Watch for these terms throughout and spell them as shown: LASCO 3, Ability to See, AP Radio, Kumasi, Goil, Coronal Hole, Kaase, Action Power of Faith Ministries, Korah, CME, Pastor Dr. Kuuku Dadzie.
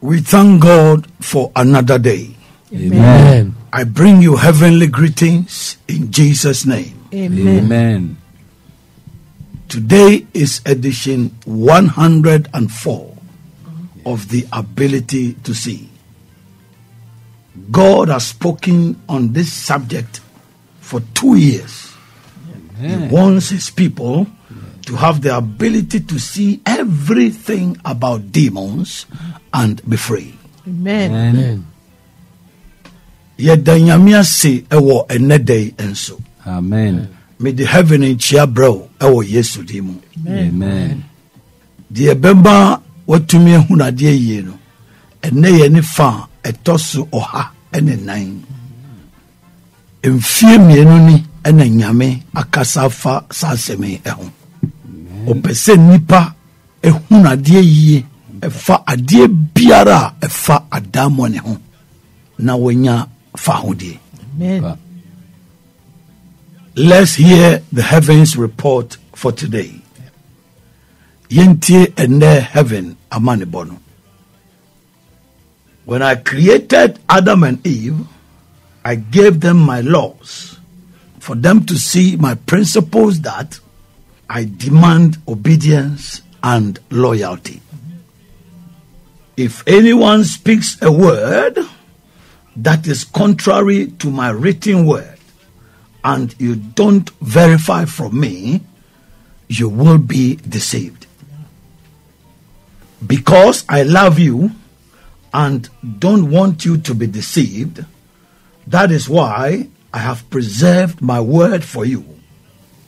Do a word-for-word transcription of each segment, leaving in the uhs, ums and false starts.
We thank God for another day. Amen. I bring you heavenly greetings in Jesus' name. Amen. Amen. Today is edition one hundred and four of The Ability to See. God has spoken on this subject for two years. Amen. He wants his people to have the ability to see everything about demons and be free. Amen. Amen. Yedanyamia se ewo enede enso. Amen. May the heaven in chiabro ewo Yesu dimu. Amen. The ebemba watumi hunadie yeno. Ene yeni fa etosu oha ene nine. Emfie mienoni ene nyame akasafa saseme ehon. Opese nipa ehunadie yie efa adie biara efa adamo ne ho. Na wenya Fahudi. Amen. Let's hear the heavens report for today. Yentie ene heaven amane bono. When I created Adam and Eve, I gave them my laws for them to see my principles that I demand obedience and loyalty. If anyone speaks a word that is contrary to my written word, and you don't verify from me, you will be deceived. Because I love you and don't want you to be deceived, that is why I have preserved my word for you,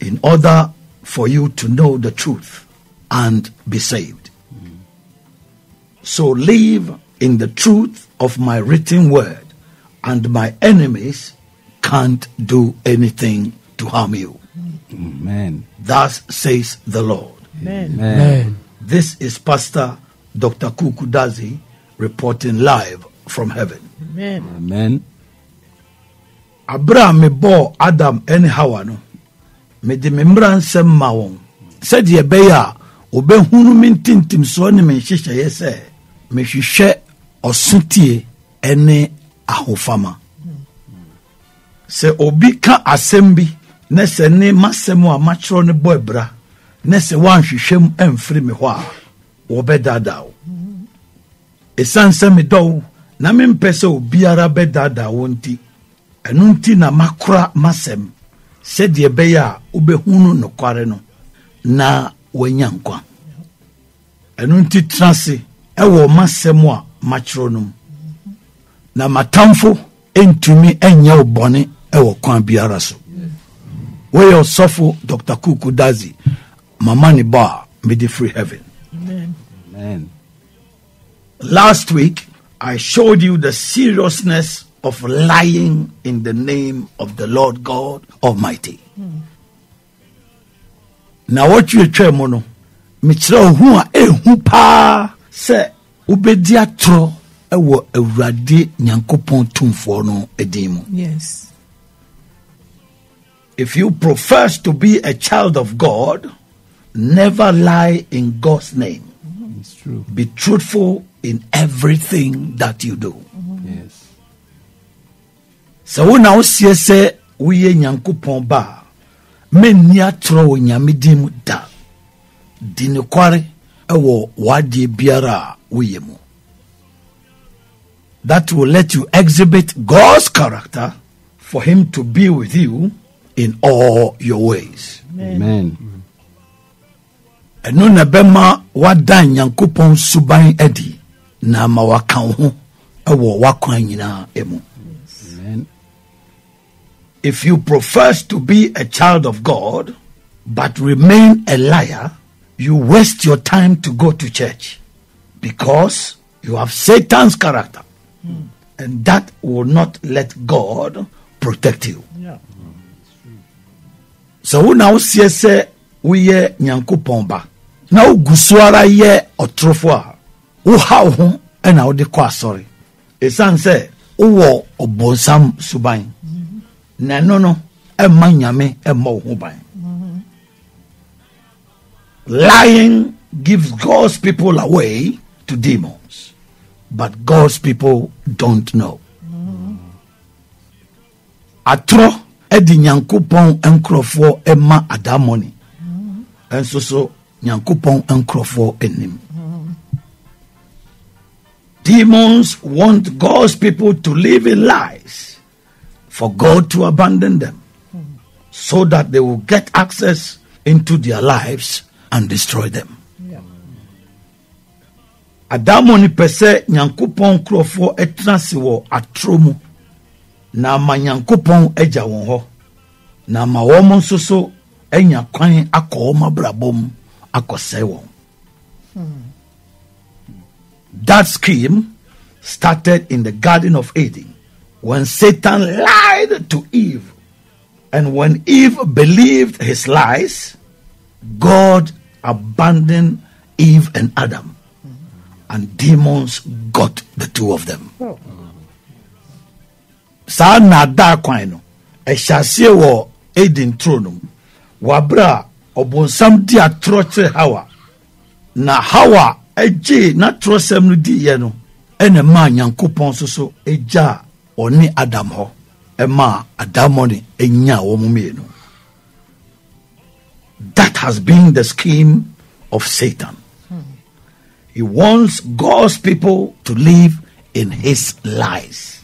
in order for you to know the truth and be saved. So live in the truth of my written word, and my enemies can't do anything to harm you. Amen. Thus says the Lord. Amen. Amen. This is Pastor Doctor Kuuku Dadzie reporting live from heaven. Amen. Amen. Abraham me bo Adam eni Hawa no me de membran sem mawon said ye beya obehunu mintintim so ne me hihye ye se me hihye osutie eni ahofama. Se obi ka asembi ne se ne masemu amakro ne bo ebra ne se wanhwehwem amfiri me ho a wo bedadawo esanse me do na me mpese obi ara bedadawo nti enu nti na makra masem se de ebeya obehunu nokware no na wanya nkwa enu nti transe ewo masemu a makro no na matamfo entumi enye obone ewo kwan biara so we your sofo Doctor Kuuku Dadzie mama ni ba me the free heaven. Amen. Amen. Last week I showed you the seriousness of lying in the name of the Lord God Almighty. Mm. Now what you try mo no me kire hu a ehu pa se obedi atro. Yes. If you profess to be a child of God, never lie in God's name. It's true. Be truthful in everything that you do. Mm-hmm. Yes. So now see say we nyankopon ba menni atro nyamidim da dinikware ewo wadi biara uyemu. That will let you exhibit God's character for him to be with you in all your ways. Amen. Enu na bema wadan yankopon suban edi na ma wakan ho ewo wakwan nyina emu. Amen. If you profess to be a child of God but remain a liar, you waste your time to go to church because you have Satan's character. Mm. And that will not let God protect you. Yeah. Mm, so who now says we ye nyankopomba na ugusuara ye otrofwa wo hawo ho e na wo de kwa sorry esan se wo obonsam suban na no no e ma nyame e ma wo ban. Lying gives God's people away to demons. but God's people don't know. Atro edi nyankopon enkrofo ema adamoni. Enso so nyankopon enkrofo enim. Demons want God's people to live in lies for God to abandon them so that they will get access into their lives and destroy them. Adamoni pese nyankopon krofo etrasiwo atromu. Na manyankopon eja won ho na mawom nsoso enya kwan akoma brabom akose won. That scheme started in the Garden of Eden when Satan lied to Eve, and when Eve believed his lies, God abandoned Eve and Adam, and demons got the two of them. Oh. Sa na da kwan no e hyasie wo Eden throne wa bra obonsam di atroche hawa na hawa eje na trosem no di ye no ene ma nyankopon soso eja oni Adam ho e ma Adam oni enya wo mumie no. That has been the scheme of Satan. He wants God's people to live in his lies.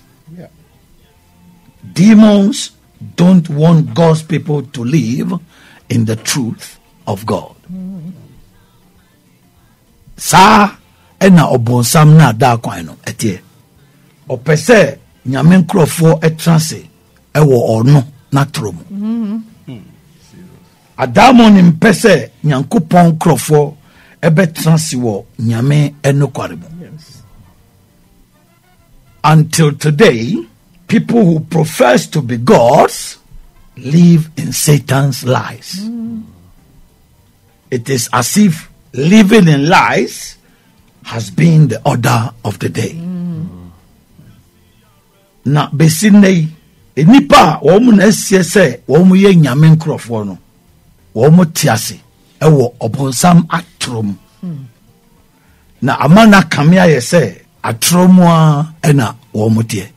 Demons don't want God's people to live in the truth of God. Sa ena obonsam na da kwan no etie. Opese nyame nkrofo etranse ewo ono na tromu. Adamo nimpese nyankopon nkrofo ebetranse wo nyame enokwarebo. Until today, people who profess to be gods live in Satan's lies. Mm. It is as if living in lies has been the order of the day. Na besinei enipa womu na sese womu ye nyame nkrofo no womu tiase ewo obonsam atrom. Na amana kamia ye se atromwa ena womu tie.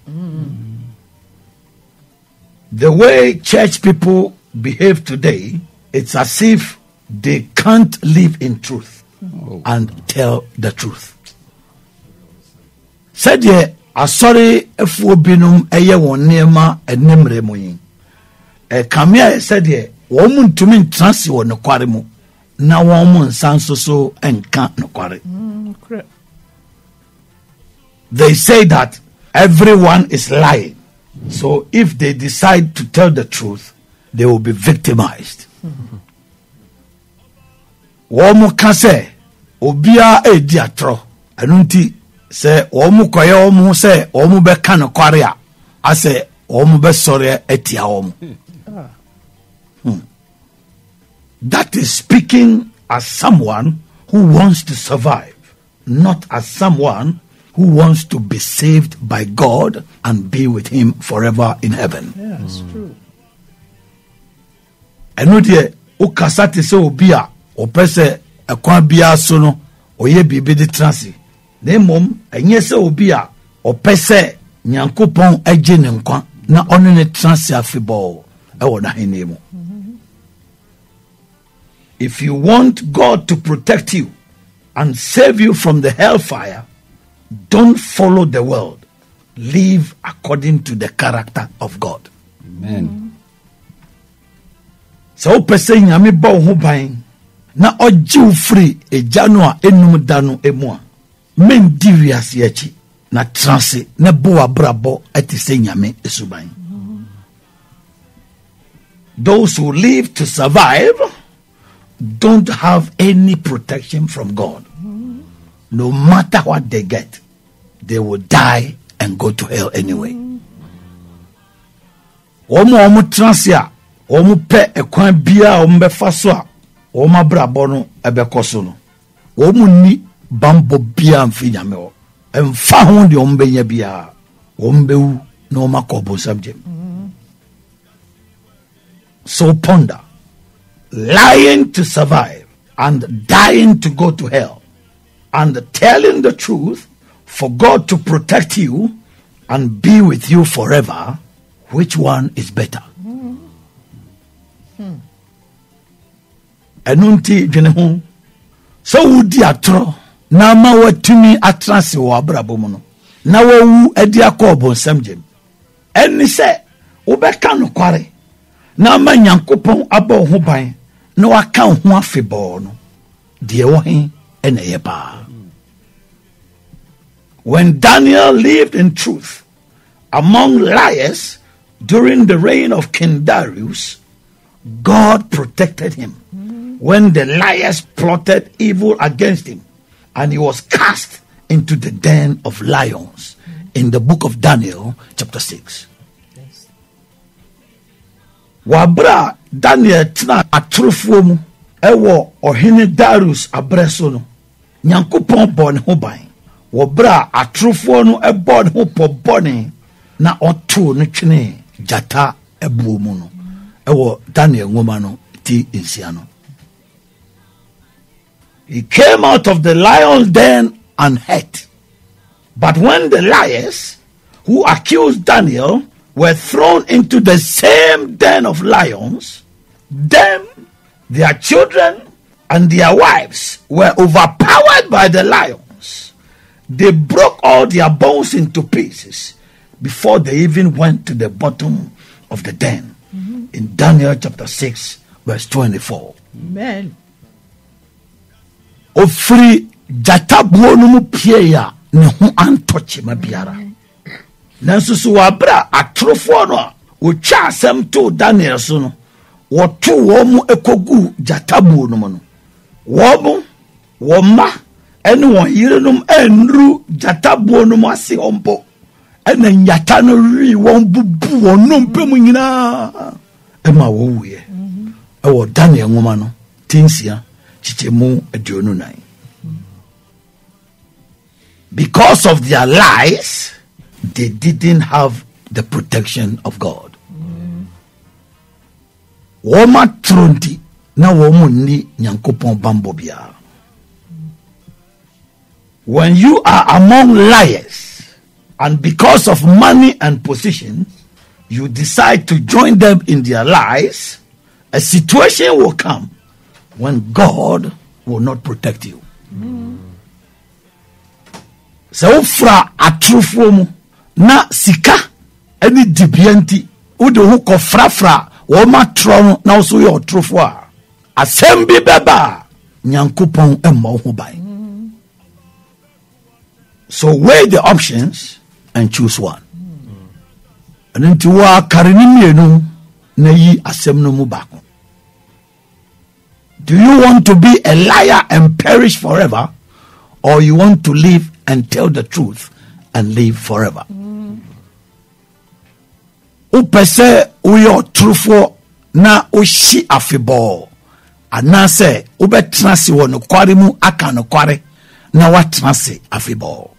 The way church people behave today, it's as if they can't live in truth oh. and tell the truth. Said ye, I sorry if we binum eye won nema and nemre moyin. A kamia said ye, woman to mean transi or no quarrimo. Now woman sans so and can't no quarry. They say that everyone is lying. So if they decide to tell the truth, they will be victimized. Womu kase obia e diatro anunti se womu koye womu se womu be kan kwaria ase womu be sore etia womu. That is speaking as someone who wants to survive, not as someone who wants to be saved by God and be with him forever in heaven. Yeah, that's true. Eno de ukasati se obi a opese ekwan bia so no oye bibi de transi. Na mom enye se obi a opese nyankopon agye ne nkwa na ono ne transi afibol e wo na hene mu. If you want God to protect you and save you from the hellfire, don't follow the world. Live according to the character of God. Amen. So person nyame bo ho ban na oji free ejanoa enum dano emua men di wiase achi na transe na bo abrabo atise nyame esuban. Those who live to survive don't have any protection from God. No matter what they get, they will die and go to hell anyway. Omo omo transia, omo pe ekwan bia omo be fasoa, omo brabo no ebekoso no. Omo ni bambo bia mfinya mewo. Emfa ho de omo be nya bia, omo be wu na omo akobo subject. So ponder, lying to survive and dying to go to hell, and telling the truth for God to protect you and be with you forever, which one is better? Mm. Mm. Enunti jenehu so wudi atro na ma watumi atranse wo abrabo mu no na wawu adi akobo nsem eni se obeka no kware na ma nyankopon abo ho ban na waka ho afebo no de wo hen ene ye pa. When Daniel lived in truth among liars during the reign of King Darius, God protected him when the liars plotted evil against him, and he was cast into the den of lions in the book of Daniel chapter six. Wabra Daniel tina atrufu mu ewo ohene Darius abreso no nyankopon bon ho ban. Wabra atrufu no ebon ho pobone na otu no twene jata ebu mu no ewo Daniel ngoma no ti insiano. He came out of the lion's den unhurt. But when the liars who accused Daniel were thrown into the same den of lions, them, their children, and their wives were overpowered by the lions. They broke all their bones into pieces before they even went to the bottom of the den. Mm-hmm. In Daniel chapter six, verse twenty-four. Amen. Ofri jata buonumu pieya nehu antoche mabiara. Nansusu wabra atrofono ucha semtu Daniel suno. Watu womu ekogu jata buonumu no. Womu woma enu wahirenum enru jata buonumu asi ompo. Ene nyatano ri wombu bu wonompe munyina. Ema wowuye. Ewo Daniel ngoma no tinsia. Because of their lies, they didn't have the protection of God. Woma trundi na womu ni nyankopon bambobia. When you are among liars, and because of money and position, you decide to join them in their lies, a situation will come when God will not protect you. So fra atrufumu na sika any dibienti udo huko fra fra woma tron na usu yo trufwa asembi beba nyankupon emma hubai. So weigh the options and choose one. And then to wa karinimye no na yi asem no mubako. Do you want to be a liar and perish forever, or you want to live and tell the truth and live forever? Upese uyo trufo na ushi afibo anase ube transi wano kwari mu akano kwari na wa transi afibo.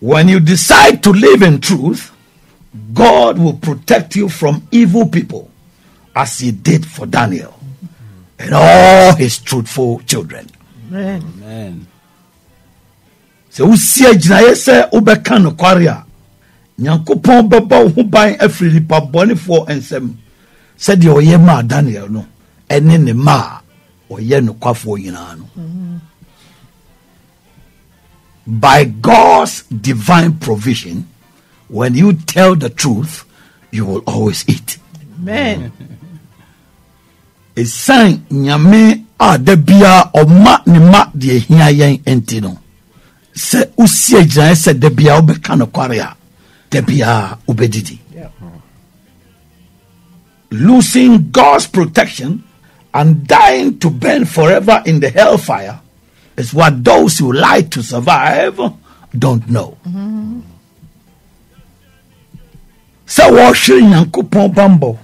When you decide to live in truth, God will protect you from evil people, as he did for Daniel and all his truthful children. Amen. So we see a generation who became warrior. Nyankopon baba who buy every lipa boni for and some said the oyema Daniel no and then the ma oyeno kwafo yinano. By God's divine provision, when you tell the truth, you will always eat. Amen. A sign nyame adebia oma ne ma de hia yen enti no se usi ejan se debia obeka no kware a debia obedidi. Losing God's protection and dying to burn forever in the hellfire is what those who lie to survive don't know. Mm-hmm. Se wo hwe nyankopon bambo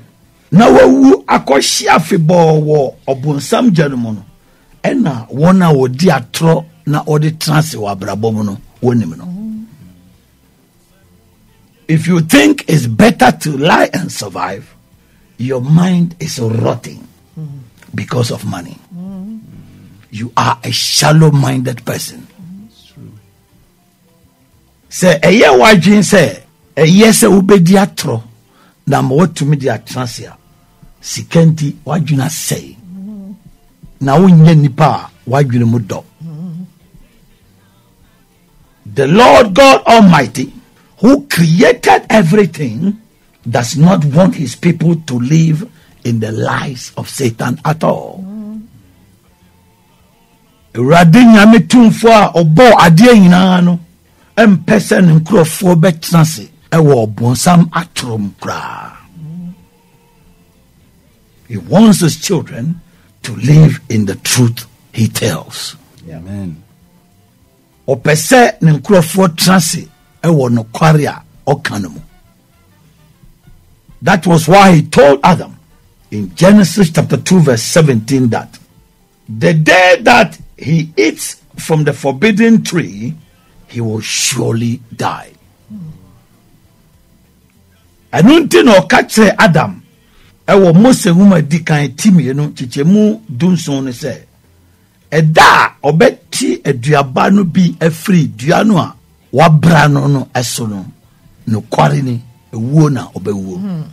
na wawu akoshi afebo wo obunsam janumo no ena wona wodi atro na odi transi wa brabom no wonim no. If you think it's better to lie and survive, your mind is rotting because of money. You are a shallow minded person. Say a year wide Jane say a yes obediatro nam what to me the atransia Sikenti why do not say now in Nipa why do not do the Lord God Almighty who created everything does not want his people to live in the lies of Satan at all. Radinya metumfo obo ade nyina no empese nkrofo betenase e wo bonsam atrom kra. He wants his children to live in the truth he tells. Amen. Opese nkrofo transe e wo nokware a okanum. That was why he told Adam in Genesis chapter two verse seventeen that the day that he eats from the forbidden tree, he will surely die. And until no catch Adam, I will most a woman decay timmy and chichemu dunson say, a da or betty a diabano be a free dianoa, wabrano no esono, no quarini, a woona obe woo.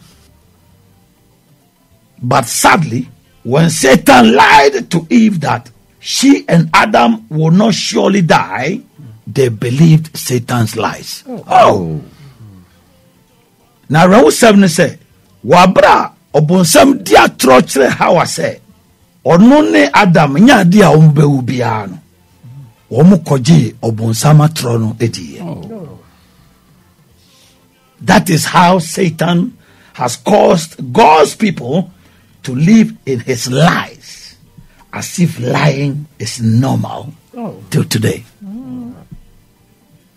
But sadly, when Satan lied to Eve that she and Adam will not surely die, they believed Satan's lies. Oh. oh. Now, Raul seven said, Wabra, upon some dear trotre, how I say, or no ne Adam, nya dia umbe ubiano, Womukoji, upon some trono edie. That is how Satan has caused God's people to live in his lies, as if lying is normal oh. till today. Mm.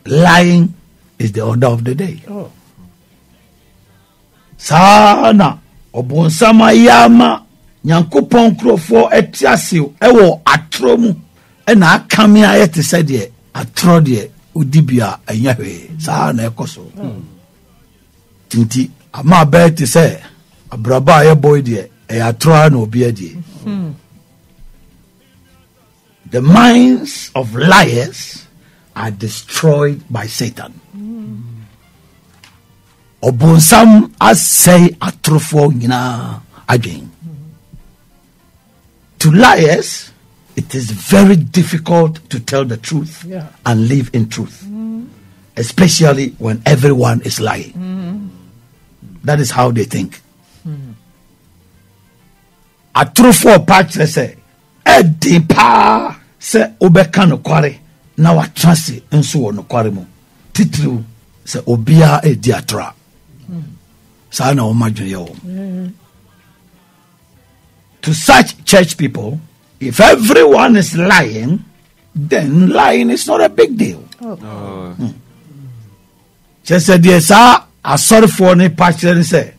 Lying is the order of the day. Oh. Sana obonsama yama nyankopon krofo etiasiu ewo atromu ena akamia yetise de atro de udibia enya hwe sana ekoso. Mm. Tinti ama beti se abraba ye boy de e atro na obi ade. Mm. The minds of liars are destroyed by Satan. Obonsam as say atrofo nyina again. To liars, it is very difficult to tell the truth yeah. and live in truth. Mm. Especially when everyone is lying. Mm. That is how they think. Mm. Atrofo patch say, Edi pa se obeka no kware na wa transi nso wo no kware mu titru se obia edi atra sa na o madwe yo. To such church people, if everyone is lying, then lying is not a big deal. Just said yes ah sorry for any pastor say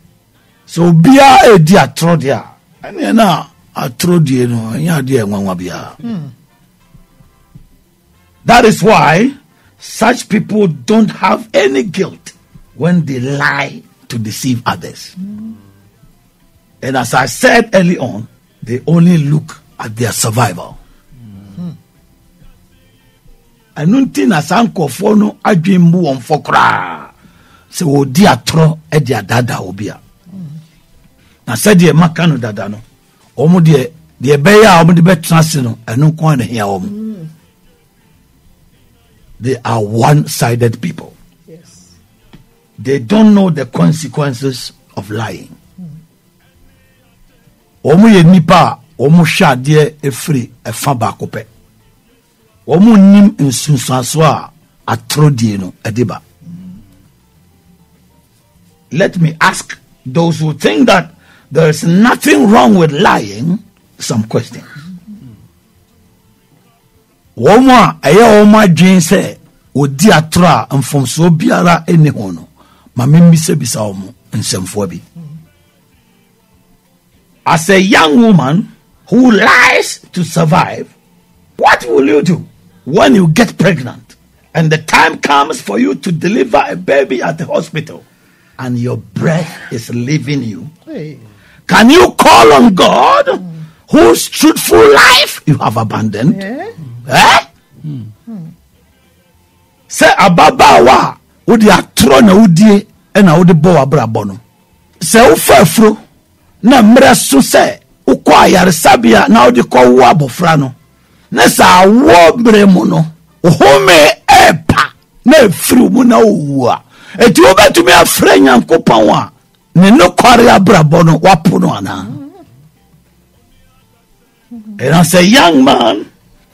so obia edi atro dia ani na Mm. That is why such people don't have any guilt when they lie to deceive others. Mm. And as I said early on, they only look at their survival. Anuntin asanko fono adwembu on fokra se odi atro e dia dada obia. Na said the makano dada no. Omo de de beya omo de betransino enu kon na hia omo. They are one-sided people. Yes. They don't know the consequences of lying. Omo ye nipa omo sha de efri e fa ba kopɛ. Omo nim nsunsanso a atrodie no edeba. Let me ask those who think that there is nothing wrong with lying, some questions. Woma eya oma jin se odi atra mfomso biara ene hono ma mimi se bisa omo nsemfo bi. As a young woman who lies to survive, what will you do when you get pregnant and the time comes for you to deliver a baby at the hospital and your breath is leaving you? Hey. Can you call on God mm. whose truthful life you have abandoned? Yeah. Eh? Mm. Se ababa wa udi atro na udie ena udi bowa brabono. Se ufefru na mresu se ukwa yarisabia na udi kwa uwabo frano. Nesa awobre mono uhome epa ne fru muna uwa. Eti ube tumia frenya mkupa wa nino kwari ya brabono wapuno ana. And as a young man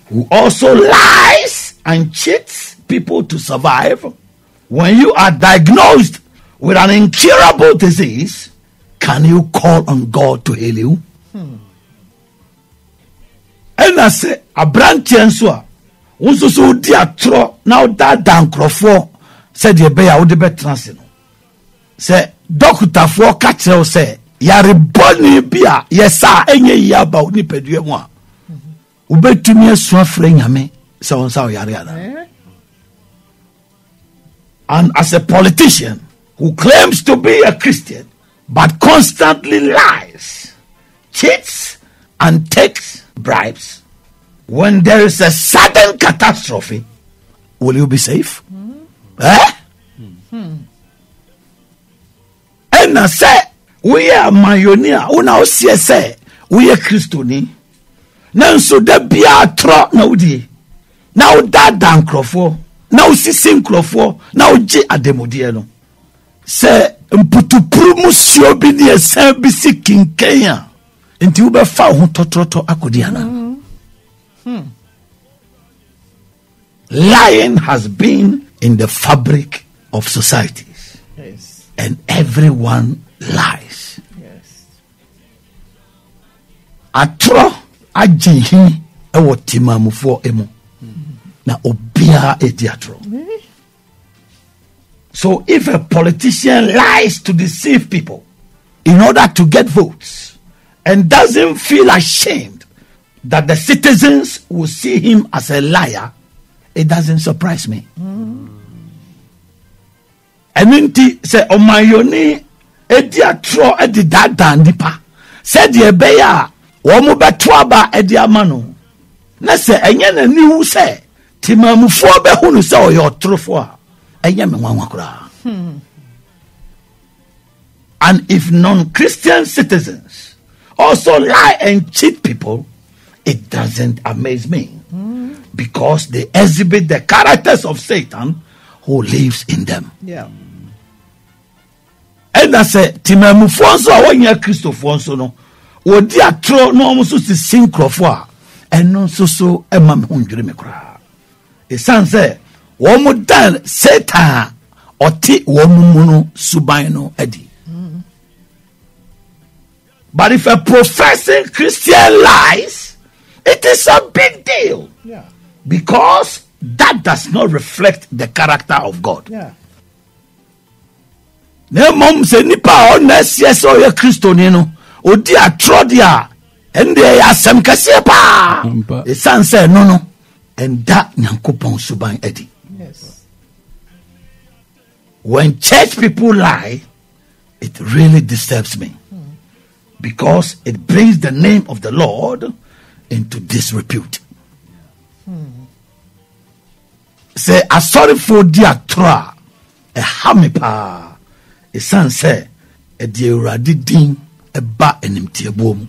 who also lies and cheats people to survive, when you are diagnosed with an incurable disease, can you call on God to heal you? And I say, a branch answer, also so dear tro now that Dan Crawford said you bear out the bed transit. Say, Doctor Four Catcher say, Yari Bonnie Bia, yes, sir, any year about Nipped Yamwa. Ube to me a suffering, I mean, so on Sao Yariana. And as a politician who claims to be a Christian but constantly lies, cheats, and takes bribes, when there is a sudden catastrophe, will you be safe? Mm-hmm. Eh? Mm-hmm. And I say, we are Mayonia, una say, we are Christoni. Now, so there be a trot now, dear. Now, that Dan Crawford. Now si sinkrofo na oji ademodie no se mputupuru musio bi ne esa bi sikinken a enti wo be fa ho totroto akodi ana mm -hmm. Lying has been in the fabric of societies. Yes. And everyone lies. Yes. Atro ajihi e wotimamfo emu na obia ediatro. So if a politician lies to deceive people in order to get votes and doesn't feel ashamed that the citizens will see him as a liar, it doesn't surprise me. Eminti se omayoni ediatro edidada nipa said yebeya womubetwaba ediamano na se enye na nihu se Timamufo be hunu se oyo trofo a enye me nwanwa kura. And if non-Christian citizens also lie and cheat people, it doesn't amaze me, mm. because they exhibit the characters of Satan who lives in them. Yeah. And I say Timamufo so awanya Christofo so no odi atro no mo so sinkrofo and no so so ema me hundwere me kura. Esan se womu dan seta oti womu munu subaino edi. Mm. But if a professing Christian lies, it is a big deal. Yeah. Because that does not reflect the character of God. Yeah. Ne mom se nipa honest yes o ye Kristo ni no odi atrodia ende ya sem kase pa. Esan se no no. And that nyankopon suban edi. Yes. When church people lie, it really disturbs me. Mm. Because it brings the name of the Lord into disrepute. Say, I sorry for diatra. A hamipa. A son say, a diuradi ding, a ba enim tiabum.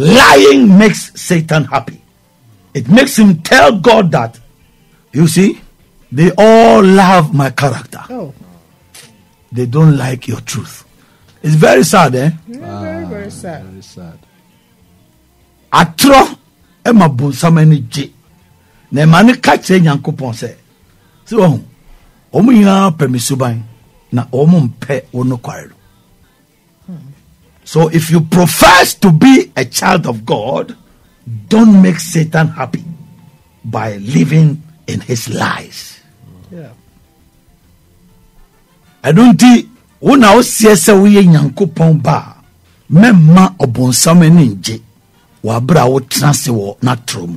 Lying makes Satan happy. It makes him tell God that, you see, they all love my character. Oh. They don't like your truth. It's very sad, eh? Yeah, very, very sad. Very sad. Atro, ema bonsamani je. Ne mani kache nyanko ponse. So, omu, omu yina permisubain, na omu mpe ono kwaredo. So if you profess to be a child of God, don't make Satan happy by living in his lies. Yeah. I don't think we now see so we nyankopon ba memma obonsam ninje wa bra wo transe wo na trom.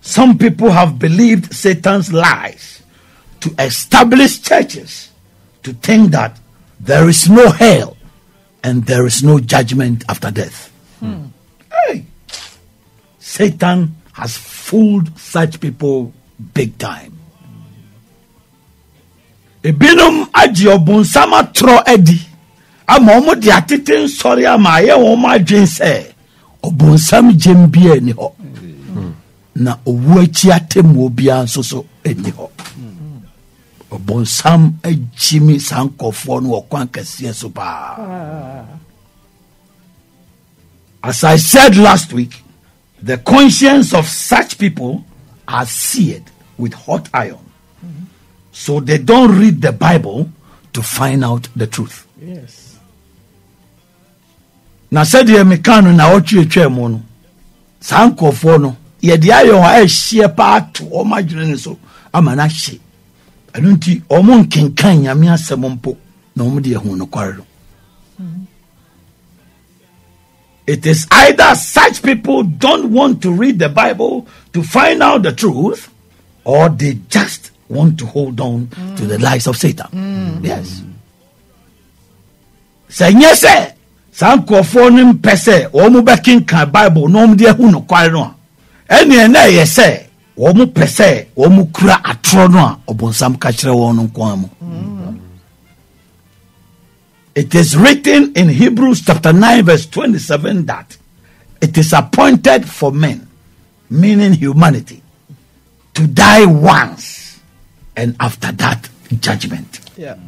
Some people have believed Satan's lies to establish churches to think that there is no hell and there is no judgment after death. Hmm. Hey, Satan has fooled such people big time. Ebinum ajiobun sama tro edi. Amomo di atiten sorry amaye woma jinse. Obun sam jembie ni ho. Na owuachi atemu obia soso eni ho. Obun sam ejimi sankofo no okwan kase so pa. As I said last week, the conscience of such people are seared with hot iron. Mm-hmm. So they don't read the Bible to find out the truth. Yes. Na said ye mekanu na ochietwe mu no. Sankofo no, ye de ayo a hie pa to o madwene so amana hie. Anunti omo nkenkan nyame asem mpo na omo de ehun no kwarero. It is either such people don't want to read the Bible to find out the truth, or they just want to hold on mm. to the lies of Satan. Mm. Yes. Senye se, sankofonim pese, omu bekin kan Bible, nom de hu no kware no. Ene na ye se, omu pese, omu kura atro no, obonsam ka kire wo no kwam. It is written in Hebrews chapter nine verse twenty-seven that it is appointed for men, meaning humanity, to die once, and after that judgment. Yeah.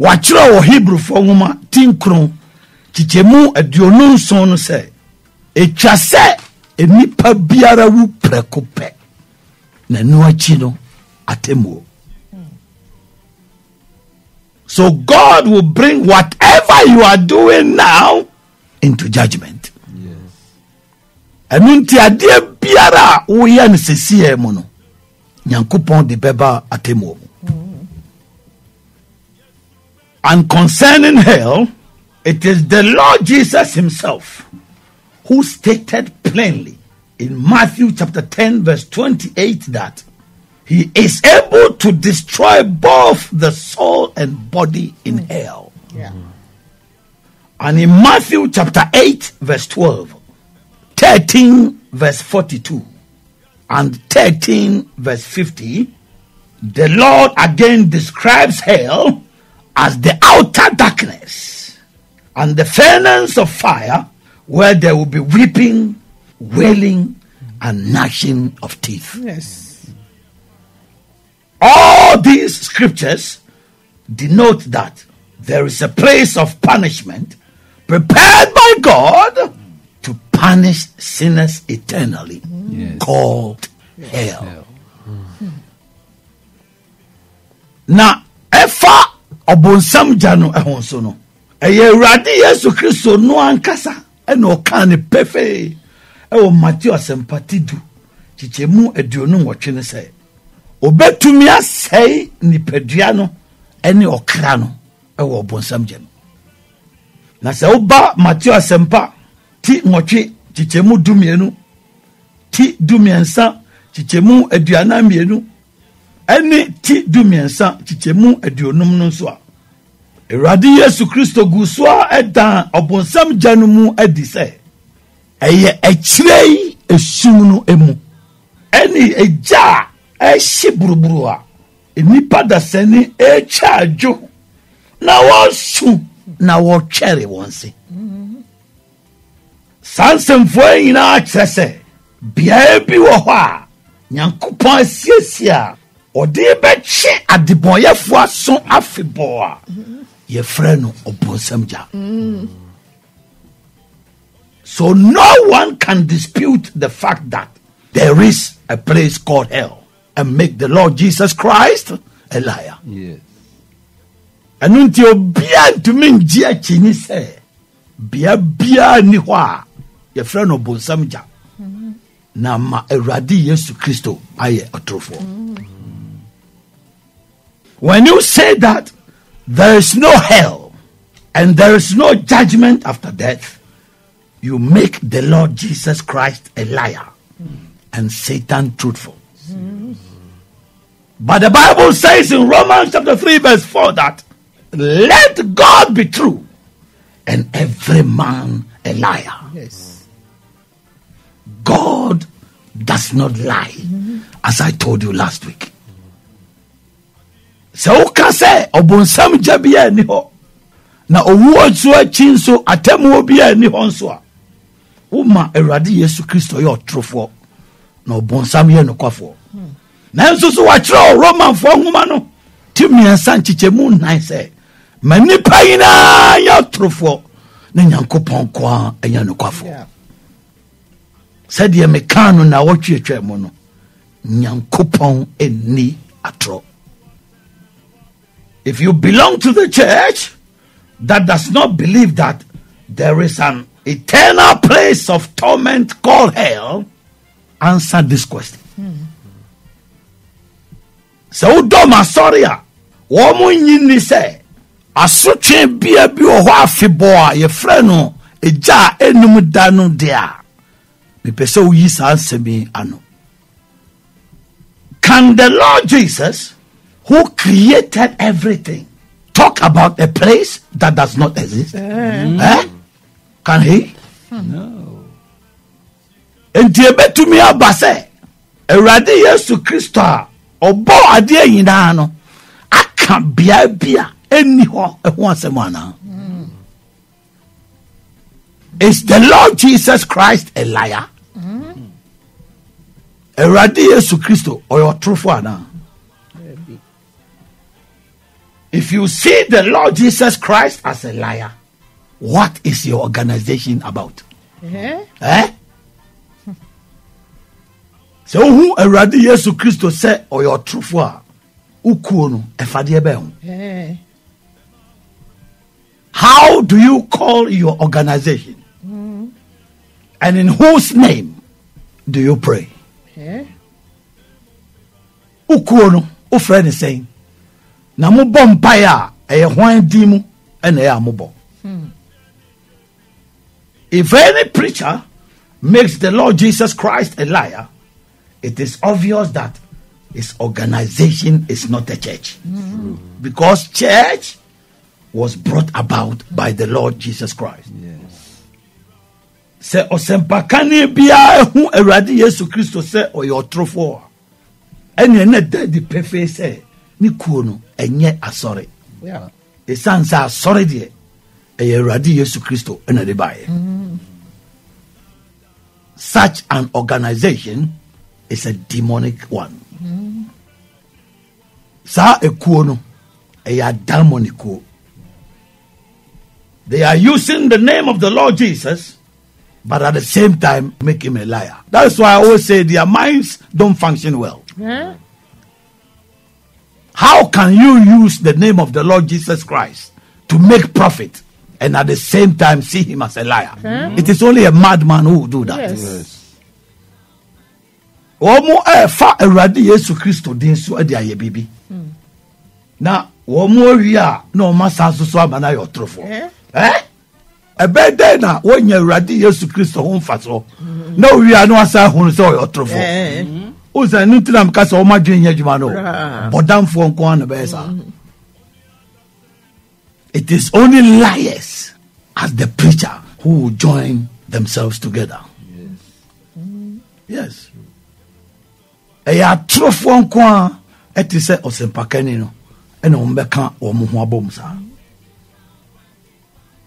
Wachira o Hebrew for woman tinkron chichemu adionun son se etwase enipa biara wu prekope na nuachi no atemo. So God will bring whatever you are doing now into judgment. Yes. And unti adie biara uya nsesie mo no. Nyankopon de beba atemo. And concerning hell, it is the Lord Jesus himself who stated plainly in Matthew chapter ten verse twenty-eight that He is able to destroy both the soul and body in hell. Yeah. And in Matthew chapter eight, verse twelve, thirteen, verse forty-two, and thirteen, verse fifty, the Lord again describes hell as the outer darkness and the furnace of fire, where there will be weeping, wailing, and gnashing of teeth. Yes. All these scriptures denote that there is a place of punishment prepared by God to punish sinners eternally, yes. called yes. hell. hell. Mm. Na efa obonsam jano ehonso no. Eye urade Yesu Kristo no ankasa eno kan ne pefe. Ewo Matthew asempati du. Chichemu eduonu nwotwe ne se. Obetumi asei ni pedua no ene okra no e wo bonsam gem na se oba Matthew asempa ti nwotwe chichemu dumienu ti dumiensa chichemu aduana mienu ene ti dumiensa chichemu aduonum no so a Ewrade Yesu Kristo gusua edan obonsam janum adi se eye echirei esum no emu ene eja e shiburuburua enipa da seni e chajo na wasu na wo cherry wonse sansen foyi na atrese bia bi wo ha nyankopon siesia ode be che adebonyefu aso afeboa ye freno obosamja. So no one can dispute the fact that there is a place called hell and make the Lord Jesus Christ a liar. Yes. And until bian to mean jia chini se bia bia ni hwa your friend of bonsamja na ma eradi Yesu Kristo aye atrofo. When you say that there is no hell and there is no judgment after death, you make the Lord Jesus Christ a liar mm. and Satan truthful. But the Bible says in Romans chapter three verse four that let God be true and every man a liar. Yes. does not lie, as I told you last week. Se uka se obonsam jabia ni ho na owuo so chinso atemu obia ni ho nso a uma Awurade Yesu Kristo yo trofo na obonsam ye nokofo na nso so wa kire Roman fo homa no timia san chichemu nine se manipa yina ya trofo na Nyankopon kwa anya nokofo said ye meka no na wotwetwa mu no Nyankopon eni atro. If you belong to the church that does not believe that there is an eternal place of torment called hell, answer this question. So, Doma Soria, Woman Yini say, Asuche Biabu Wafiboa, your friend, a jar enumudano dea. Mipeso yis answer me, Ano. Can the Lord Jesus, who created everything, talk about a place that does not exist? Mm. Eh? Can he? No. And the betu mi abase. Eradi Yesu Kristo obo ade yina no. Aka bia bia eni ho e ho asema na. Is the Lord Jesus Christ a liar? Eradi Yesu Kristo oyo trofo na. If you see the Lord Jesus Christ as a liar, what is your organization about? Eh? eh? So who already Jesus Christ said or your truth was ukuono efadiebe. How do you call your organization? Mm. And in whose name do you pray? Ukuono, eh? Friend is saying. Namu bompaya e hwan dimu ene ya mubo. If any preacher makes the Lord Jesus Christ a liar, it is obvious that his organization is not a church. Mm. Because church was brought about by the Lord Jesus Christ. Yes. Se osempakani bia hu Awurade Yesu Kristo se oyotrofo. Ene ne dedi pefe se Nikuono enye asore. Yeah. The sons are sorry dear. Eye Awurade Yesu Kristo ena de bae. Such an organization is a demonic one. Mm. Sa ekuono eya demonico. They are using the name of the Lord Jesus, but at the same time make him a liar. That's why I always say their minds don't function well. Yeah. How can you use the name of the Lord Jesus Christ to make profit and at the same time see him as a liar? Mm-hmm. It is only a madman who will do that. Yes. Yes. Now, no master, eh? A bad day now when you're ready, Jesus Christ home fast. No, we are not a who's your truffle. Who's a new time cast all my junior Jumano? But damn for one besa. It is only liars as the preacher who join themselves together. Yes. A true one qua at the set of Sempacanino and Umbeka or Muhabomsa.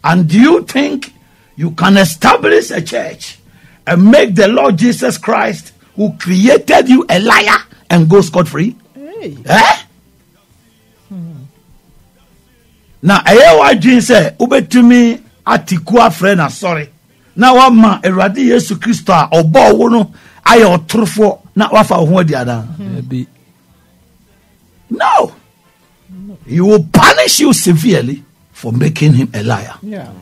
And do you think you can establish a church and make the Lord Jesus Christ, who created you, a liar and go scot-free? Hey. Eh? Hmm. Now, I hear say, Ube to me, Atikua friend, I'm sorry. Now, one man, a radi Yesu Christo, or Bow, one, I or Trufo, not Wafa, one the other. No. He will punish you severely for making him a liar. Yeah.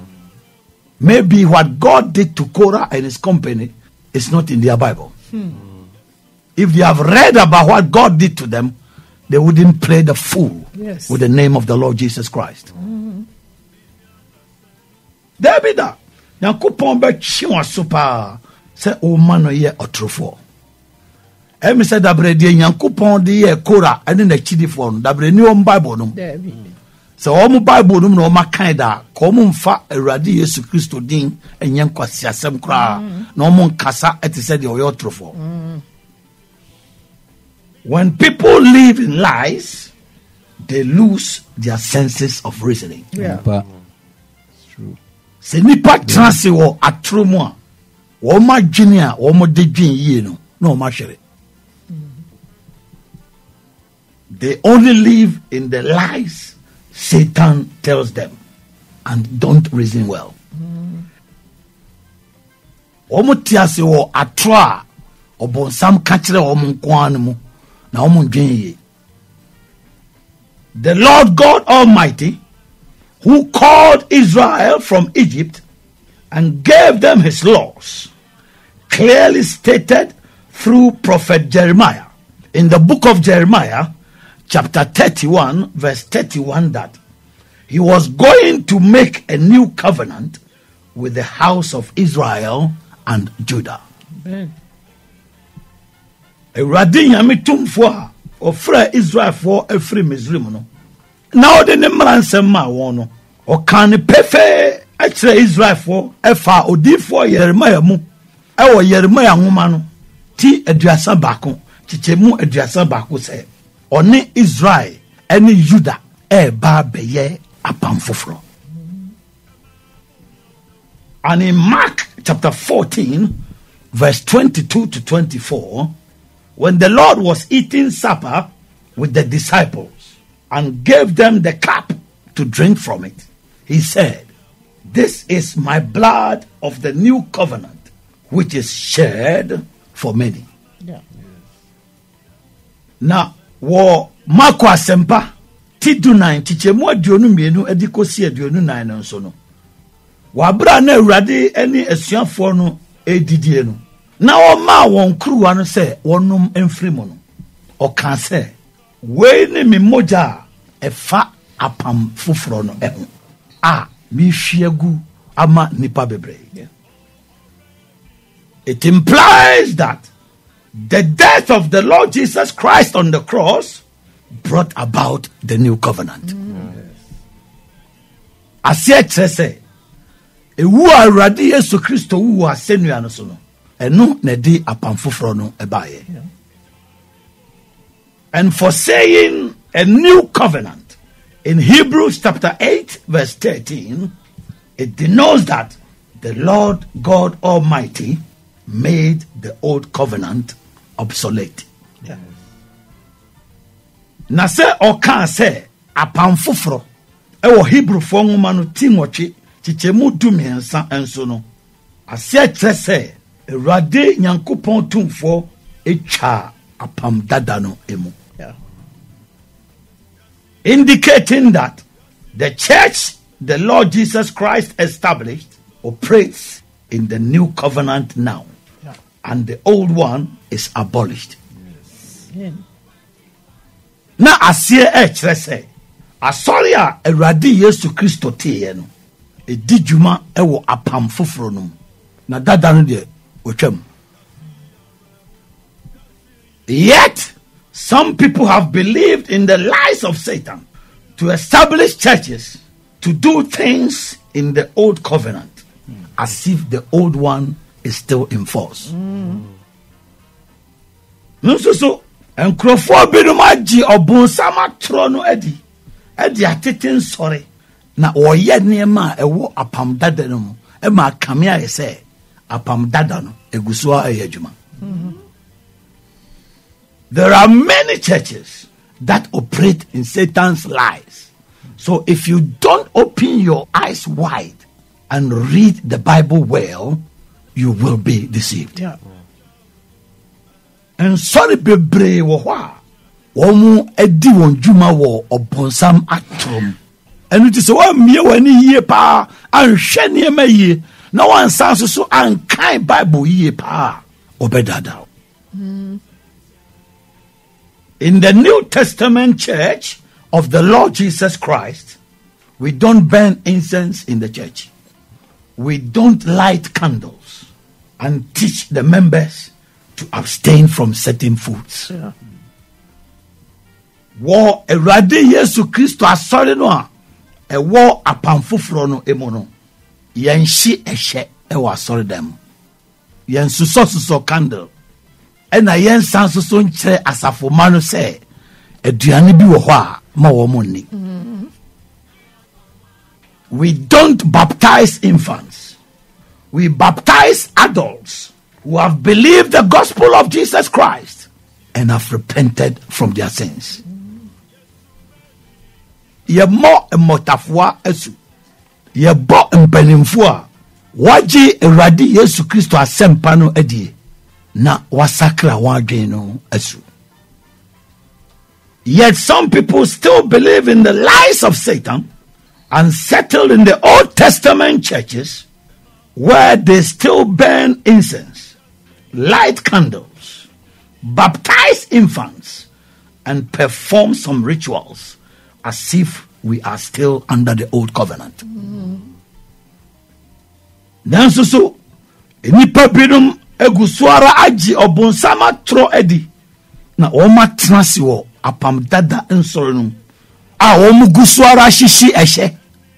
Maybe what God did to Korah and his company is not in their Bible. Hmm. If they have read about what God did to them, they wouldn't play the fool yes. with the name of the Lord Jesus Christ. David, Yankupombe chiwa super se omano ye otrofo. Emi se dabre die Yankupon de ye Korah ene ne chidi fon dabre ni om Bible num. Se om Bible num no makan da ko mum fa Awurade Yesu Kristo din enye nkwasiasem kra. No mon kasa eti se de oyotrofo. When people live in lies, they lose their senses of reasoning. Yeah. Yeah. It's true. Se nipa transi wo atro mu a wo ma dwene a wo mo de dwen yie no na wo ma hwere. They only live in the lies Satan tells them and don't reason well. Wo mo tiase wo atro a obonsam ka kire wo mo nkoan mu na wo mo dwen yie. The Lord God Almighty, who called Israel from Egypt and gave them his laws, clearly stated through prophet Jeremiah in the book of Jeremiah chapter thirty-one verse thirty-one that he was going to make a new covenant with the house of Israel and Judah. Amen. Ofra Israel for every Muslim no. Now the Nemranse ma wono. O kan pefe actually Israel for efa odi for Jeremiah mu. E wo Jeremiah nwoma no. Ti aduasa baako, chiche mu aduasa baako se. Oni Israel eni Judah e ba beye apamfofro. And in Mark chapter fourteen verse twenty-two to twenty-four, when the Lord was eating supper with the disciples and gave them the cup to drink from it, he said, "This is my blood of the new covenant, which is shed for many." Yeah. Now, wo makwa sempa tidunai tichemwa dionu mienu edikosi dionu nai nso no. Wa bra na urade eni esuafo no edidie no. Na o ma won kru anu se wonum enfri mu no o kan se we ni mi moja e fa apam foforo no e a mi hwiagu ama nipa bebre. Yeah. It implies that the death of the Lord Jesus Christ on the cross brought about the new covenant. Mm. Yes. Asiye se ewu awrade Yesu Kristo wu asenu anu so no. And for saying a new covenant in Hebrews chapter eight verse thirteen, it denotes that the Lord God Almighty made the old covenant obsolete. Na se o kan se apamfofro e wo Hebrew fo nwoma no timotwe chichemu dumiensa enso no ase trese Rade Nyankopon tumfo echa apam dadano emu. Indicating that the church the Lord Jesus Christ established operates in the new covenant now. Yeah. And the old one is abolished. Na asie e kyerɛ sɛ asɔre a Awurade Yesu Kristo teeɛ no ɛdi dwuma ɛwɔ apam foforo no na dadano deɛ. Yet, some people have believed in the lies of Satan to establish churches to do things in the old covenant as if the old one is still in force. So, and Crophobinumaji or Bonsama Trono Eddie, Eddie Atitin, sorry, na or yet near ma, a war upon Dadanum, Emma Kamia say. Mm-hmm. There are many churches that operate in Satan's lies. So if you don't open your eyes wide and read the Bible well, you will be deceived. Yeah. And sorry, bebre woha, womu edi wonjuma wo obonsam atrom. And it is wa miye wani ye pa an shenye me ye. No one sounds so unkind Bible ye pa obedada. In the New Testament church of the Lord Jesus Christ, we don't burn incense in the church. We don't light candles and teach the members to abstain from certain foods. War erade Yesu Kristo asore no a e war apamfoforo no emono. Yen shi eshe ewa sorry them. Yen suso suso candle. and I yen sans son che as a for manu say a diani biwa more money. We don't baptize infants. We baptize adults who have believed the gospel of Jesus Christ and have repented from their sins. Ye mo emotafwa esu. Ye bo empenimfwa. Waji eradi Yesu Kristo asempano edie. Na wasakra wajeno esu. Yet some people still believe in the lies of Satan and settled in the Old Testament churches where they still burn incense, light candles, baptize infants, and perform some rituals as if we are still under the Old Covenant. Nansusu, enipa binum egusuara aji obonsama tro edi na oma transiwo apam dada ensorenum a omugusuara shishi eshe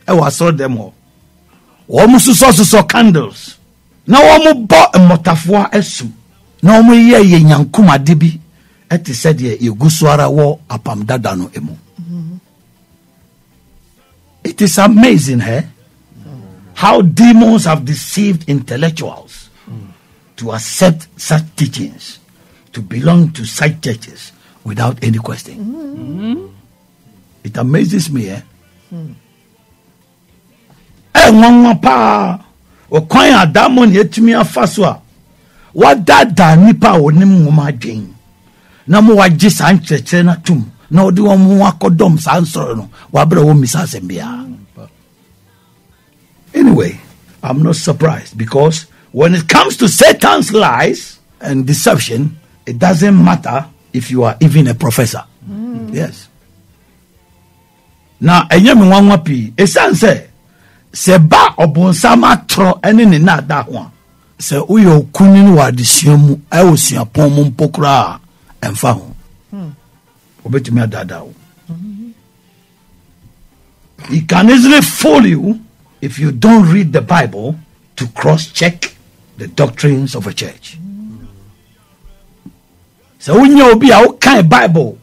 e wasoro dem ho. Omu suso candles na omu bo emotafwa esu na omu ye ye nyankomade bi eti said ye egusuara wo apam dada no emu. It is amazing, eh? How demons have deceived intellectuals mm. to accept such teachings, to belong to such churches without any question. Mm. It amazes me, eh? Mm. What that danipa onim mumadin. Namu wajisa ancheche na tum. Na odi wa mwakodom sa ansoro no. Wabra wo misa sembia. Anyway, I'm not surprised because when it comes to Satan's lies and deception, it doesn't matter if you are even a professor. Mm. Yes. Now, enye mi wanwa pi, esan se, se ba obonsama tro eni ni na dakwa. Se uyo kuninu wa disiyomu, ewo siya pomo mpokra enfa hon. Obetu mea dada hon. He can easily fool you if you don't read the Bible to cross-check the doctrines of a church. So when you be a kind Bible,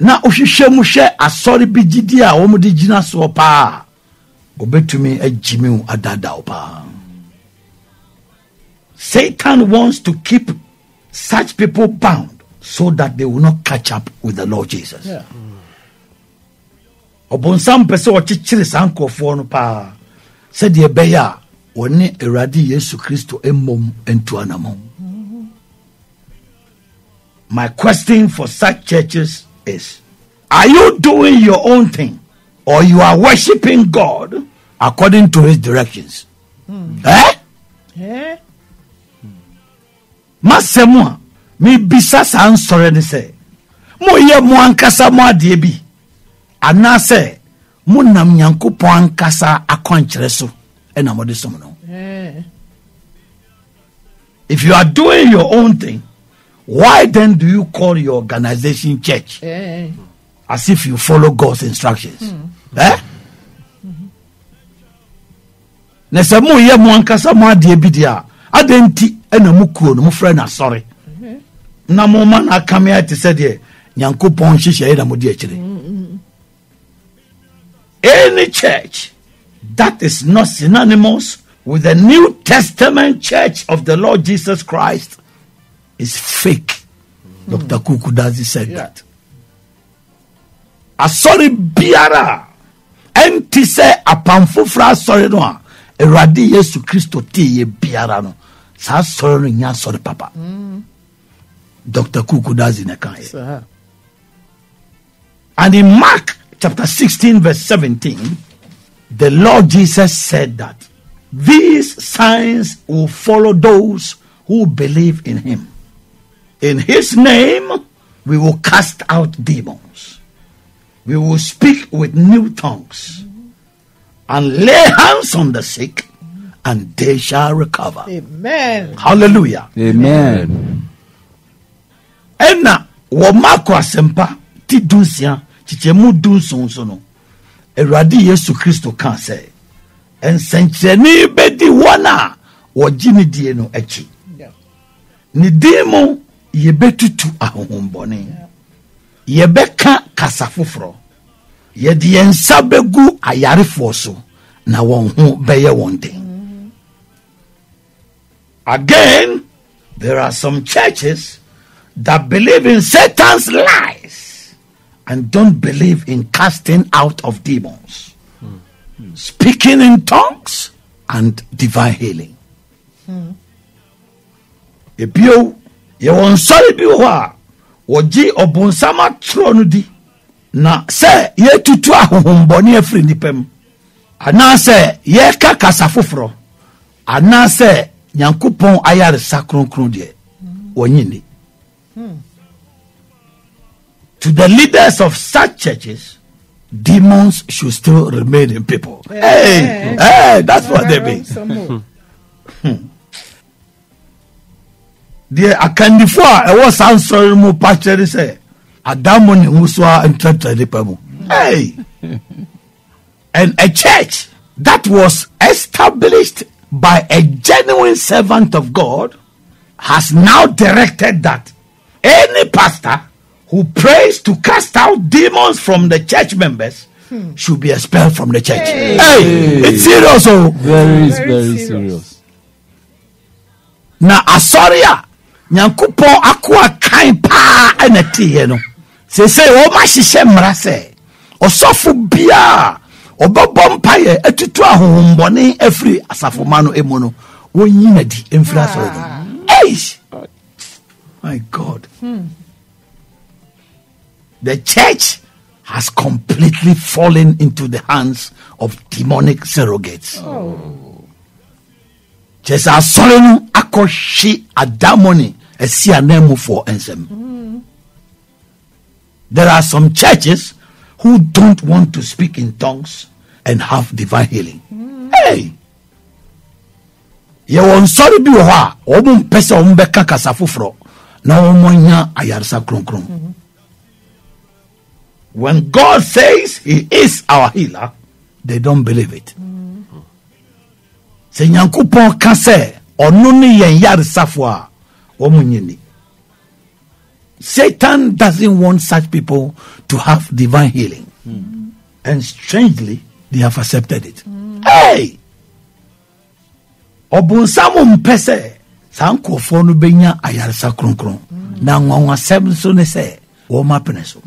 na ushishe mushe asori bijidia omudi jina sopa. Obetumi ejimiu adada opa. Satan wants to keep such people bound so that they will not catch up with the Lord Jesus. Obonsam pese ochichiri sanko fonu pa. Said ye beya one eradi Yesu Kristo emom entu anamom. My question for such churches is, are you doing your own thing or you are worshiping God according to his directions? Mm. Eh? Eh? Masemwa mi bisa sa ansore ni se. Mo ye mo ankasa mo adie bi. Ana se Munam nyanku pon kasa akonchereso enamode somo. If you are doing your own thing, why then do you call your organization church? Yeah. As if you follow God's instructions. Mm. Eh? Na se mo ye mo ankasa mo ade bi dia, adenti enamukuo no mo frɛ na sɔre. Na mo ma na kamea te sɛ de nyanku pon hyehyɛ na mo de akyire. Any church that is not synonymous with the New Testament church of the Lord Jesus Christ is fake. Mm. Doctor Kuuku Dadzie said yeah. that. Asori biara enti se apamfufra sorry no a erade Yesu Kristo tie biara no sa sorry no nya sorry papa. Doctor Kuuku Dadzie na kan e. And in Mark chapter sixteen, verse seventeen, the Lord Jesus said that these signs will follow those who believe in him. In his name, we will cast out demons. We will speak with new tongues and lay hands on the sick and they shall recover. Amen. Hallelujah. Amen. Ena, womakwa sempa, ti dunsia. Chichemu dun son sono. Eradi Yesu Kristo kan se. En sencheni bedi wana. Wajini dieno echi. Ni demo yebetutu ahohombone yebeka kasafofro yedi yensa begu ayarefo so na wonho beye wonden. Again, there are some churches that believe in Satan's lies and don't believe in casting out of demons, mm-hmm. speaking in tongues, and divine healing. Ebio ye won sori bi ho a woji obunsama tro no di na se ye tutu ahohombone afri nipam ana se ye kakasa foforo ana se nyankopon ayare sakronkron de wonyini. To the leaders of such churches, demons should still remain in people. Yeah. Hey, yeah. hey, that's yeah. what they mean. There are candy for a was answering more partially say, Adamon Muswa and Traptadipamu. Hey, and a church that was established by a genuine servant of God has now directed that any pastor who prays to cast out demons from the church members hmm. should be expelled from the church. Hey, hey. It's serious, oh. Very, very, very serious. Na asoria, nyankupo akua kain pa eneti yeno. Se se oma shishe mrase, osofu bia, obabompaye etutwa humboni every asafumano emono. Wo nyine di influence ah. Hey, my God. Hmm. The church has completely fallen into the hands of demonic surrogates. Oh. Just as Solomon akoshi adamoni esianemu for ensem. There are some churches who don't want to speak in tongues and have divine healing. Mm. Hey, ye won sorry bi wo ha obun pese o mbeka kasafofro na omonya ayarsa kronkron. When God says he is our healer, they don't believe it. Se nyankopon ka se onu ne yen yaresafo a omunyini. Satan doesn't want such people to have divine healing. Mm-hmm. And strangely, they have accepted it. Mm-hmm. Hey! Obunsamu mpese sankofo no benya ayaresa kronkron na nwanwa sebso ne se wo mapeneso.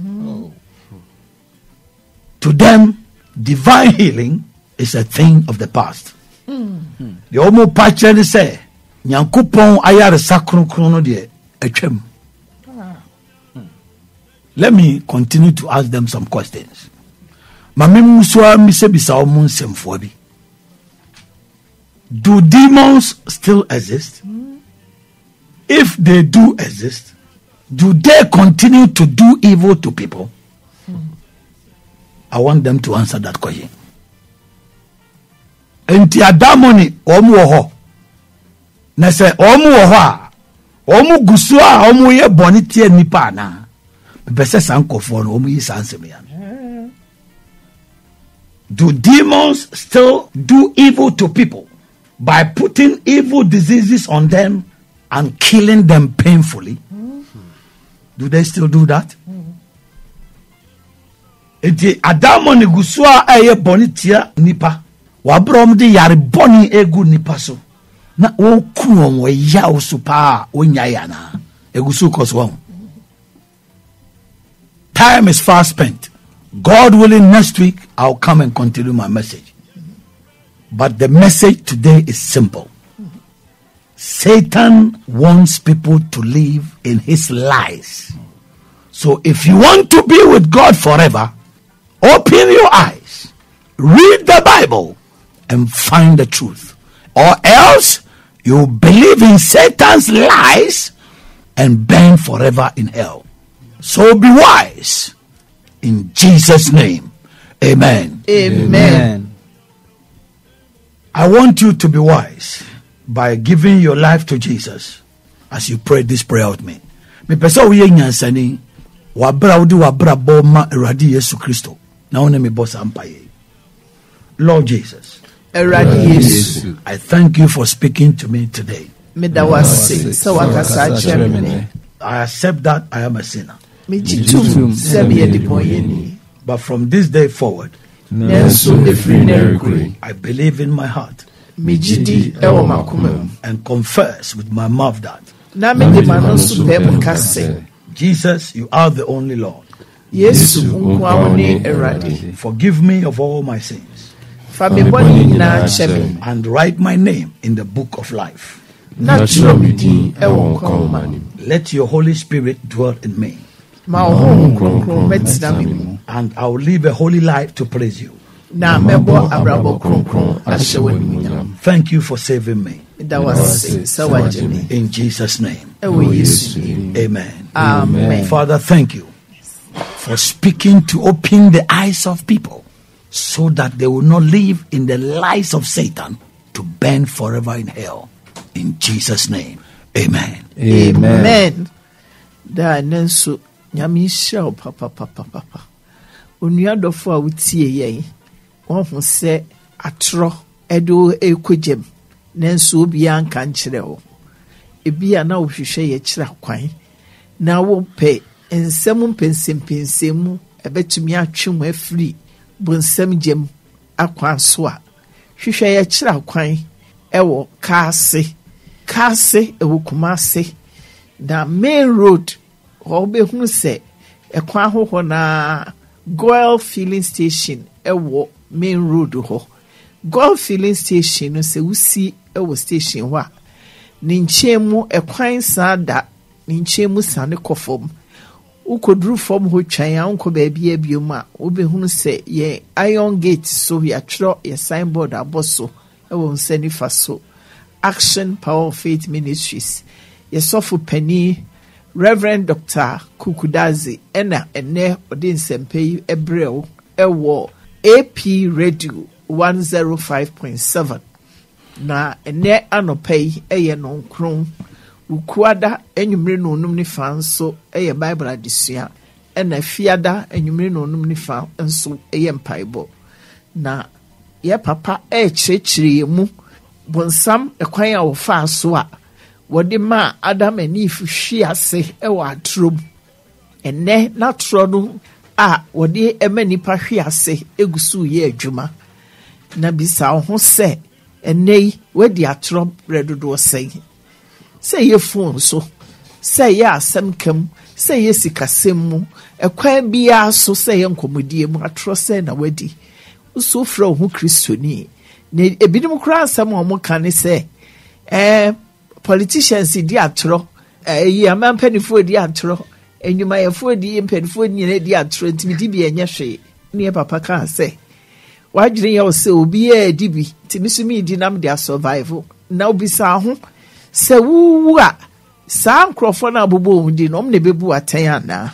To them, divine healing is a thing of the past. The omo pacheli say, "Nyankopon ayare sakronkron no de atwam." Let me continue to ask them some questions. Mamem soa mi se bisa omo nsemfo bi. Do demons still exist? If they do exist, do they continue to do evil to people? I want them to answer that question. Enti adamoni omu oho. Na se omu oho a omu gusu a omu ye boni tie nipa na. Bese sankofo no omu yi sansem ya. Do demons still do evil to people by putting evil diseases on them and killing them painfully? Do they still do that? Eti adamoni gusua aye bonitia nipa wabrom de yare boni egu nipa so na wo kuon wo ya wo supa onyaya na egusu koso. Time is fast spent. God willing, next week I'll come and continue my message. But the message today is simple. Satan wants people to live in his lies. So if you want to be with God forever, open your eyes, read the Bible, and find the truth. Or else, you believe in Satan's lies and burn forever in hell. So be wise. In Jesus' name, amen. Amen. Amen. I want you to be wise by giving your life to Jesus as you pray this prayer with me. Me pesa uye nyansani, wabra udi wabra boma eradi Yesu Christo. Naone me boss ampaye. Lord Jesus, I thank you for speaking to me today. I accept that I am a sinner. But from this day forward, I believe in my heart and confess with my mouth that Jesus, you are the only Lord. Forgive me of all my sins and write my name in the book of life. Let your Holy Spirit dwell in me, and I will live a holy life to praise you. Thank you for saving me. In Jesus' name. Amen. Amen. Father, thank you for speaking to open the eyes of people so that they will not live in the lies of Satan to burn forever in hell. In Jesus' name. Amen. Amen. Amen. Unyadofo awutie yen wonhu se atro edo ekogem nanso obi anka nkyere wo ebia na ohwehwe ye kyira kwan na wo pe ensem mpensempinsemu ebetumi atwem afiri bonsem gem akwa so a hwehwe ye kyira kwan ewo kaase kaase ewo Kumasi da main road wo be hu se ekwa hoho na Goil filling station ewo main road ho. Goil filling station no se usi ewo station wa. Ninchemu ekwan sada ninchemu sane kofom. Ukodru form ho twan anko ba bia bioma. Obehunu se ye iron gate so ya tro ye signboard aboso ewo nsani faso. Action Power of Faith Ministries. Yesofu Penny Reverend Doctor Kuuku Dadzie ena ene odinsempeyi ebreo ewo A P radio one oh five point seven na ene anopeyi eye nonkron ukwada enyumre no num ni fa nso eye Bible adisua ena fiada enyumre no num ni fa nso eye mpaibo na ye papa e chirechire mu bonsam ekwan ya ofa so a wodi ma Adam and Eve hwiase ewa atrom enne na tro no a wodi ema nipa hwiase egusu ye adwuma na bisa ho se enne wodi atrom redodo sen se ye fon so se ye asemkam se ye sikasem ekwan bia so se ye nkomodie mu atro se na wadi usu fra ho kristoni ne ebidim kra asem omo kan se eh politicians di atro eh amam penifo di atro enwuma yefo di penifo nyine di atro ntimi bi enye hwe ne papa ka se wadwire ye se obi e di bi ntimi so mi di nam dia survive na obi sa ho se wuwu a sa nkrofo na bobo odi no mne bebu atan ana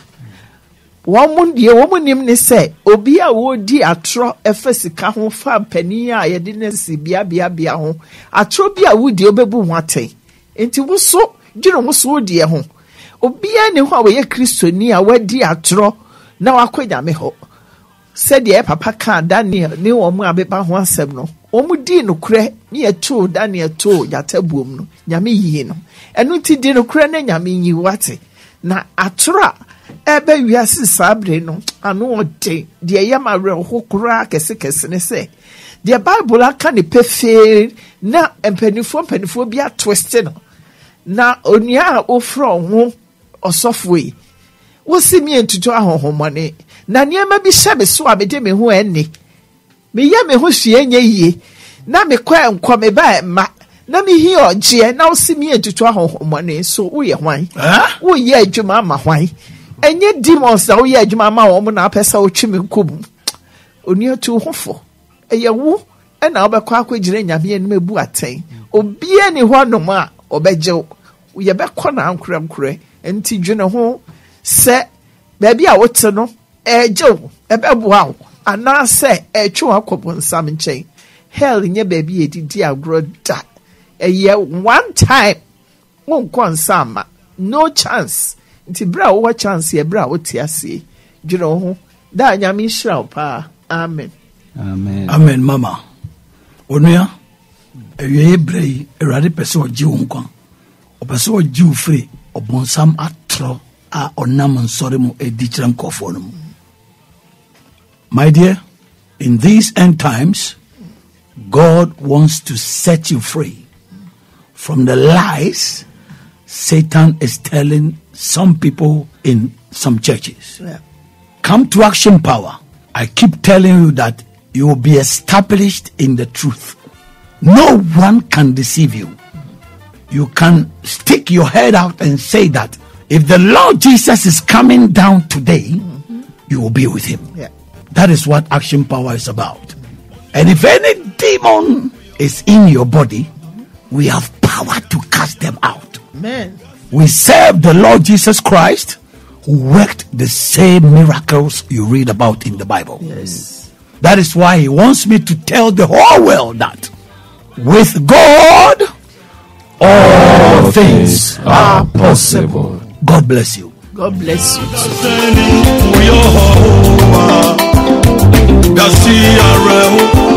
won mun die won munim ne se obi a wo di atro efa sika ho fa pani a ye di ne se bia bia bia ho atro bia wo di obebu ho atan enti wo so dwene wo so de ho obia ne ho a we kristoni a wadi atro na wakwanya me ho said ye papa kan Daniel ne wo mu abeba ho asem no wo mu di no kure ne ye to Daniel to yatabuom no nyame yi no enu ti di no kure na nyame yi wate na atra ebe wiase sabre no anu ode de ye ma re ho kura kese kese ne se the Bible aka ne pefe na empenifo empenifo bi atweste no na onua ofro ho osofwe wo simi entutu ahohomane na niema bi hyabe so abede me ho enne me ye me ho hwie nye yie na me kwa enko me ba ma na me hi ogye na wo simi entutu ahohomane so wo ye hwan wo ye adwuma ma hwan enye demons na wo ye adwuma ma wo na apesa wo twime nkobum onua tu hofo eyewu ena obekwa akwegire nyame enu mebu aten obie ni ho no ma obeje ye bekọ na ankura nkure enti dwene ho se baabi a wote no eje wo ebeboa wo ana se etwe akọbọ nsam nche hell nye baabi edidi agro da eye one time won konsama no chance enti bra wo chance ye bra wo tiase dwene ho da nyame hira pa amen. Amen. Amen, Mama. Onuya, ewe ebrei, erade peso oji unkwa. O peso oji ufri, obonsam at tro a onaman sorimu e dichran kofonum. My dear, in these end times, God wants to set you free from the lies Satan is telling some people in some churches. Yeah. Come to Action Power. I keep telling you that you will be established in the truth. No one can deceive you. You can stick your head out and say that if the Lord Jesus is coming down today, mm-hmm. you will be with him. Yeah. That is what Action Power is about. And if any demon is in your body, we have power to cast them out. Amen. We serve the Lord Jesus Christ, who worked the same miracles you read about in the Bible. Yes. That is why he wants me to tell the whole world that with God, all things are possible. God bless you. God bless you. God bless you.